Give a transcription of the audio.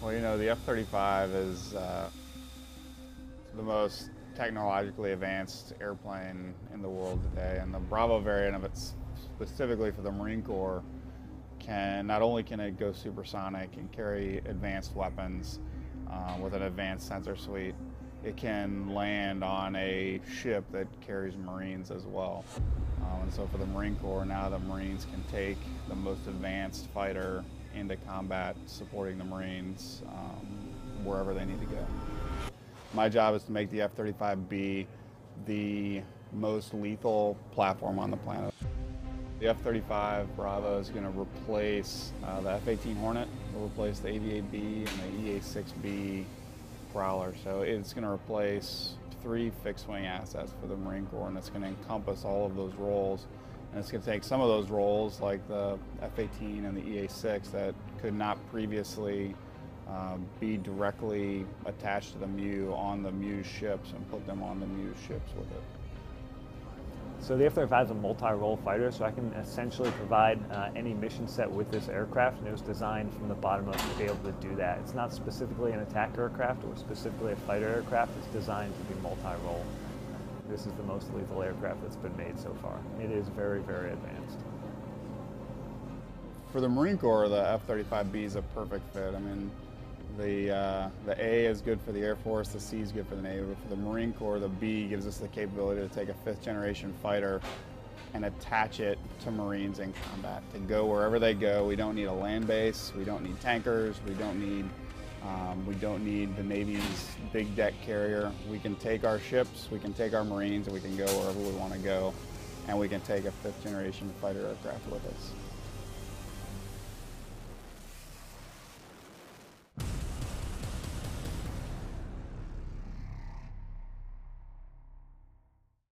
Well, you know, the F-35 is the most technologically advanced airplane in the world today, and the Bravo variant of it, specifically for the Marine Corps, not only can it go supersonic and carry advanced weapons with an advanced sensor suite, it can land on a ship that carries Marines as well. And so for the Marine Corps, now the Marines can take the most advanced fighter into combat, supporting the Marines wherever they need to go. My job is to make the F-35B the most lethal platform on the planet. The F-35 Bravo is going to replace the F-18 Hornet. It'll replace the AVAB and the EA-6B Prowler. So it's going to replace 3 fixed-wing assets for the Marine Corps, and it's going to encompass all of those roles. And it's going to take some of those roles, like the F-18 and the EA-6, that could not previously be directly attached to the MEU on the MEU ships, and put them on the MEU ships with it. So the F-35 is a multi-role fighter, so I can essentially provide any mission set with this aircraft, and it was designed from the bottom up to be able to do that. It's not specifically an attack aircraft or specifically a fighter aircraft. It's designed to be multi-role. This is the most lethal aircraft that's been made so far. It is very, very advanced. For the Marine Corps, the F-35B is a perfect fit. I mean, the A is good for the Air Force, the C is good for the Navy, but for the Marine Corps, the B gives us the capability to take a 5th-generation fighter and attach it to Marines in combat, to go wherever they go. We don't need a land base, we don't need tankers, we don't need the Navy's big deck carrier. We can take our ships, we can take our Marines, and we can go wherever we want to go, and we can take a 5th-generation fighter aircraft with us.